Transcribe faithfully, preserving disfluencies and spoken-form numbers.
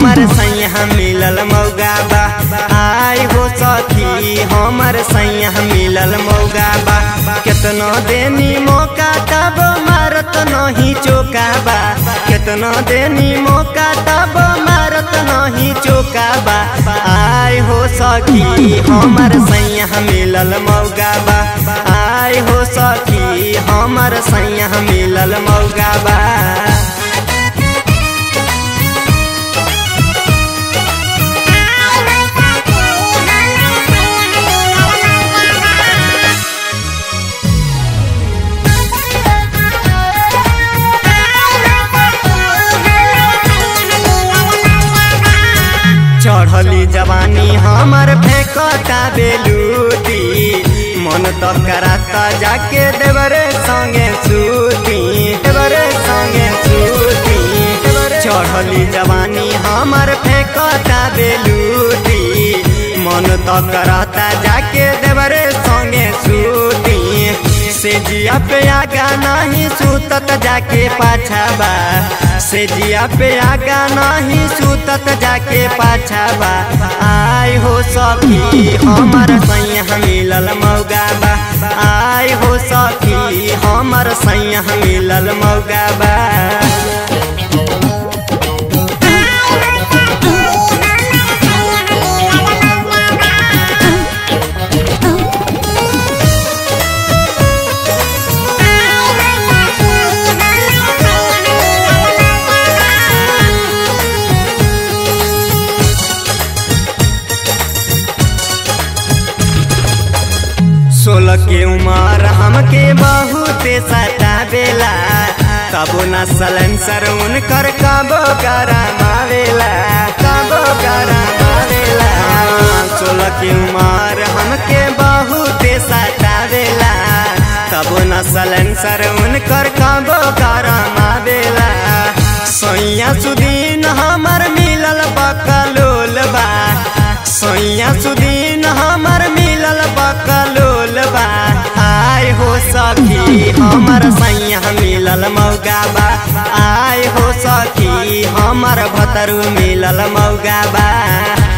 हमर सैया मिलल मौगा बा, आय गो सखी हमर सैया मिलल मौगा बा। केतनो देनी मौका तब मारत नहीं चौका बा, केतनो देनी मौका तब मारत नहीं चौका बा। आय हो सखी हमर सैया मिलल मौगा बा, आय हो सखी हमर सैया मिलल मौगा बा। चढ़ली जवानी हमार फेंकता बेलूटी, मन तो कराता जाके देवरे संगे सूती, देवरे संगे सूती। चढ़ली जवानी हमार फेंकता बेलूटी, मन तो कराता जाके देवरे संगे सूती। से जिया पे आगा नहीं सूतत जाके पाछा बा, से जिया पे आगा नहीं सूतत जाके पाछा बा। आय हो सखी हमर सैया मिलल मौगा बा, आय हो सखी हमर सैया मिलल मौगा बा। सोलह के उमर हमके बहुत सतावेला, तबो न सलेंसर उनकर कबो गरमावेला, कबो गरमावेला। सोलह के उमर हमके बहुत सतावेला, तबो न सलेंसर उनकर कबो गरमावेला। सैया सुदीन हमर मिलल बकलोल बा, सैया सुदीन हमर मिलल बकलोल बा। आय हो सखी हमर सैया मिलल मौगा बा, आय हो सखी हमर भतरू मिलल मौगा बा।